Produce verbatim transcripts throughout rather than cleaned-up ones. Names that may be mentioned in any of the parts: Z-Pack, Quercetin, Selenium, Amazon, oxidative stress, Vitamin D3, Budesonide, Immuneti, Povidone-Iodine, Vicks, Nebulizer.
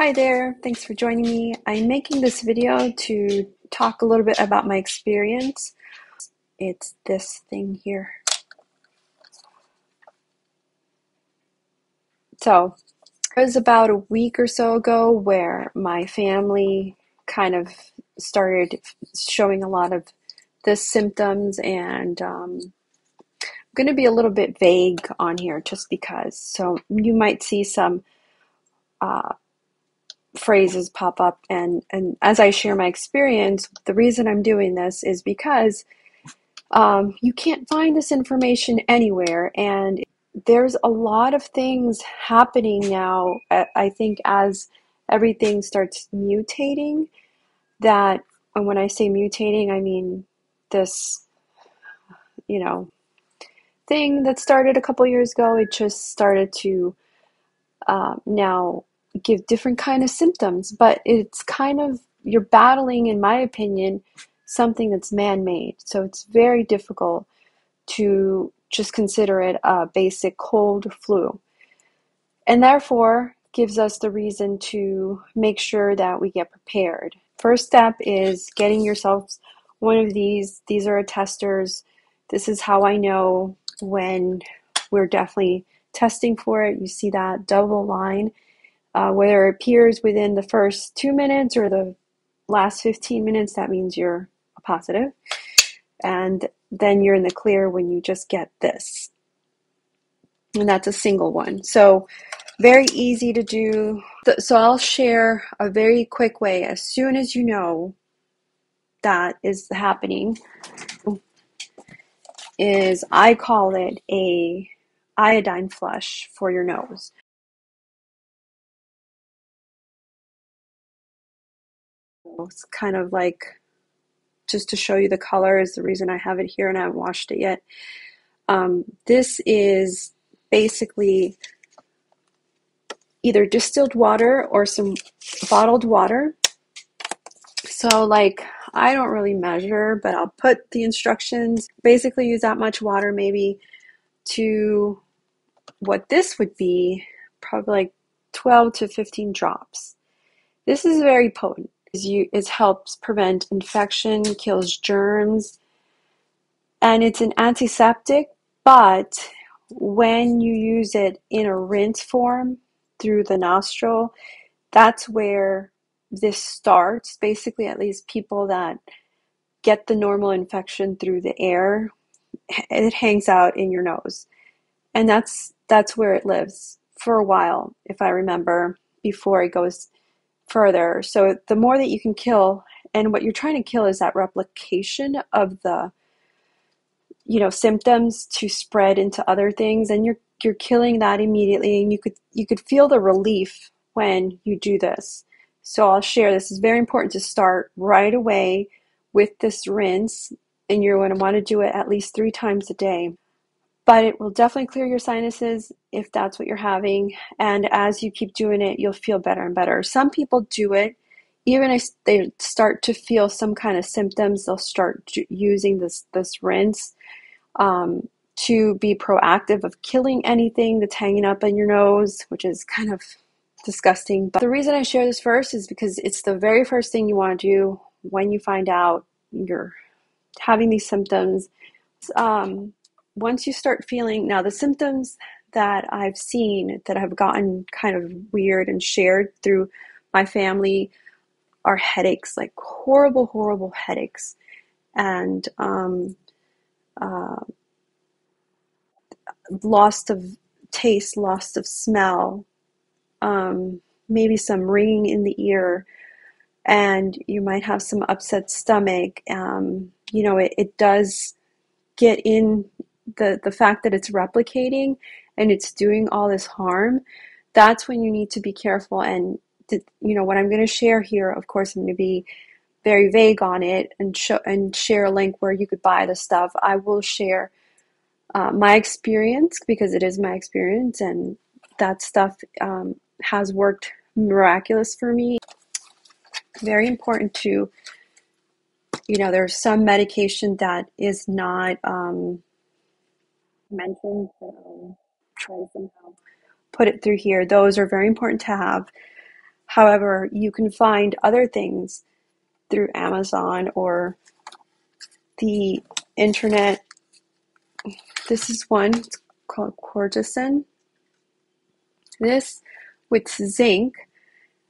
Hi there, thanks for joining me. I'm making this video to talk a little bit about my experience. It's this thing here. So it was about a week or so ago where my family kind of started showing a lot of the symptoms, and um, I'm going to be a little bit vague on here just because. So you might see some uh, phrases pop up, and, and as I share my experience, the reason I'm doing this is because um, you can't find this information anywhere, and there's a lot of things happening now, I think, as everything starts mutating. That, and when I say mutating, I mean this, you know, thing that started a couple years ago, it just started to uh, now give different kind of symptoms, but it's kind of, you're battling, in my opinion, something that's man-made. So it's very difficult to just consider it a basic cold flu, and therefore gives us the reason to make sure that we get prepared. First step is getting yourself one of these. These are testers. This is how I know when we're definitely testing for it. You see that double line, uh, whether it appears within the first two minutes or the last fifteen minutes, that means you're a positive. And then you're in the clear when you just get this. And that's a single one. So very easy to do. So I'll share a very quick way as soon as you know that is happening, is I call it a iodine flush for your nose. It's kind of like, just to show you the color is the reason I have it here, and I haven't washed it yet. Um, this is basically either distilled water or some bottled water. So like, I don't really measure, but I'll put the instructions. Basically use that much water maybe to what this would be, probably like twelve to fifteen drops. This is very potent. You, it helps prevent infection, kills germs, and it's an antiseptic, but when you use it in a rinse form through the nostril, that's where this starts. Basically, at least people that get the normal infection through the air, it hangs out in your nose, and that's that's where it lives for a while, if I remember, before it goes further. So the more that you can kill, and what you're trying to kill is that replication of the, you know, symptoms to spread into other things, and you're you're killing that immediately, and you could you could feel the relief when you do this. So I'll share, this is very important to start right away with this rinse, and you're going to want to do it at least three times a day. But it will definitely clear your sinuses if that's what you're having. And as you keep doing it, you'll feel better and better. Some people do it, even if they start to feel some kind of symptoms, they'll start using this, this rinse um, to be proactive of killing anything that's hanging up in your nose, which is kind of disgusting. But the reason I share this first is because it's the very first thing you want to do when you find out you're having these symptoms. Um, Once you start feeling, now the symptoms that I've seen that have gotten kind of weird and shared through my family are headaches, like horrible, horrible headaches. And um, uh, loss of taste, loss of smell, um, maybe some ringing in the ear, and you might have some upset stomach. Um, you know, it, it does get in. The, the fact that it's replicating and it's doing all this harm, that's when you need to be careful. And th you know, what I'm going to share here, of course, I'm going to be very vague on it and, show, and share a link where you could buy the stuff. I will share uh, my experience, because it is my experience, and that stuff um, has worked miraculous for me. Very important to, you know, there's some medication that is not... Um, mentioned, but I'll try to somehow put it through here. Those are very important to have. However, you can find other things through Amazon or the internet. This is one, it's called Quercetin. This, with zinc,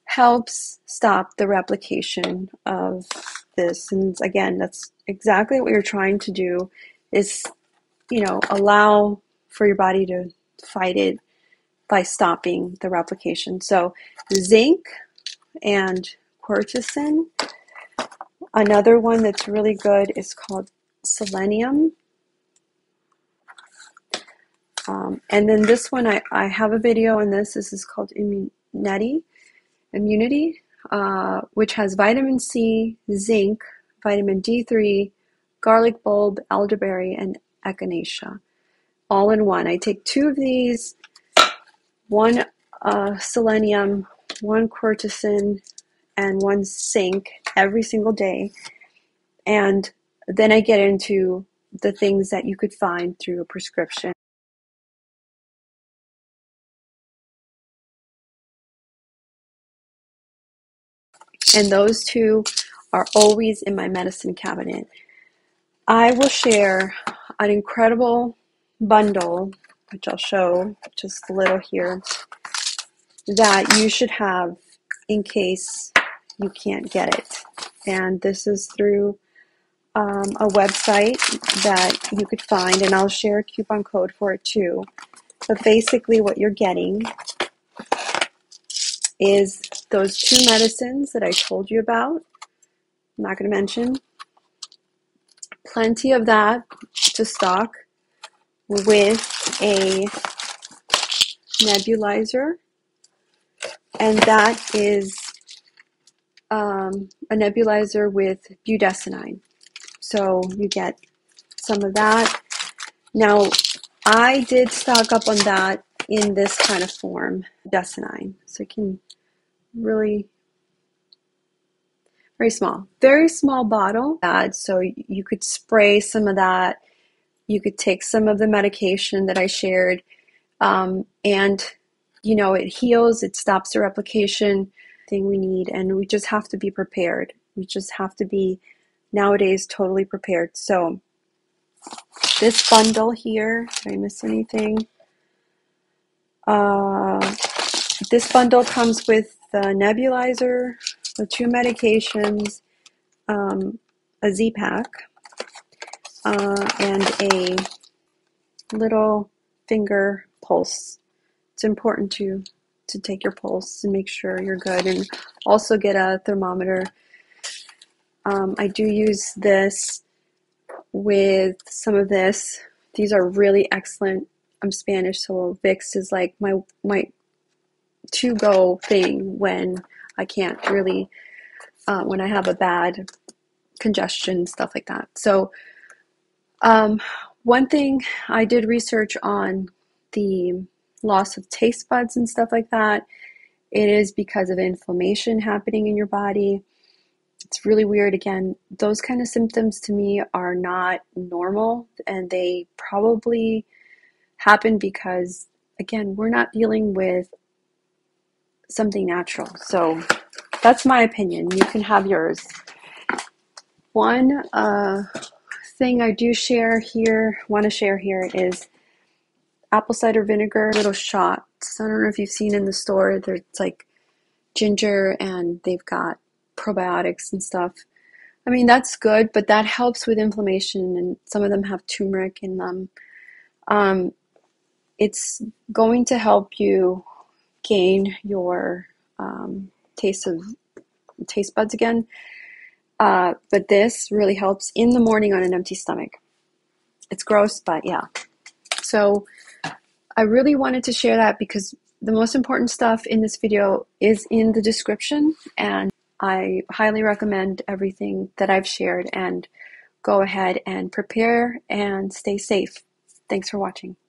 helps stop the replication of this. And again, that's exactly what you're trying to do, is, you know, allow for your body to fight it by stopping the replication. So zinc and quercetin. Another one that's really good is called selenium. Um, and then this one, I, I have a video on this. This is called immunity, immunity uh, which has vitamin C, zinc, vitamin D three, garlic bulb, elderberry, and echinacea, all in one. I take two of these, one uh, selenium, one quercetin, and one zinc every single day. And then I get into the things that you could find through a prescription. And those two are always in my medicine cabinet. I will share an incredible bundle, which I'll show just a little here, that you should have in case you can't get it. And this is through um, a website that you could find, and I'll share a coupon code for it too. But basically what you're getting is those two medicines that I told you about. I'm not going to mention. Plenty of that to stock, with a nebulizer, and that is um, a nebulizer with budesonide. So you get some of that. Now, I did stock up on that in this kind of form, budesonide. So it can really, very small, very small bottle. So you could spray some of that. You could take some of the medication that I shared, um, and, you know, it heals, it stops the replication thing we need, and we just have to be prepared. We just have to be, nowadays, totally prepared. So this bundle here, did I miss anything? Uh, this bundle comes with the nebulizer, the two medications, um, a Z-Pack, Uh, and a little finger pulse. It's important to to take your pulse and make sure you're good, and also get a thermometer. Um, I do use this with some of this. These are really excellent. I'm Spanish, so Vicks is like my my to-go thing when I can't really, uh, when I have a bad congestion, stuff like that. So. Um, one thing I did research on the loss of taste buds and stuff like that, it is because of inflammation happening in your body. It's really weird. Again, those kind of symptoms to me are not normal, and they probably happen because, again, we're not dealing with something natural. So that's my opinion. You can have yours. One, uh... thing I do share here, want to share here, is apple cider vinegar, little shots. I don't know if you've seen in the store, there's like ginger and they've got probiotics and stuff. I mean, that's good, but that helps with inflammation, and some of them have turmeric in them. Um, it's going to help you gain your um, taste of taste buds again. Uh, but this really helps in the morning on an empty stomach. It's gross, but yeah. So I really wanted to share that because the most important stuff in this video is in the description, and I highly recommend everything that I've shared, and go ahead and prepare and stay safe. Thanks for watching.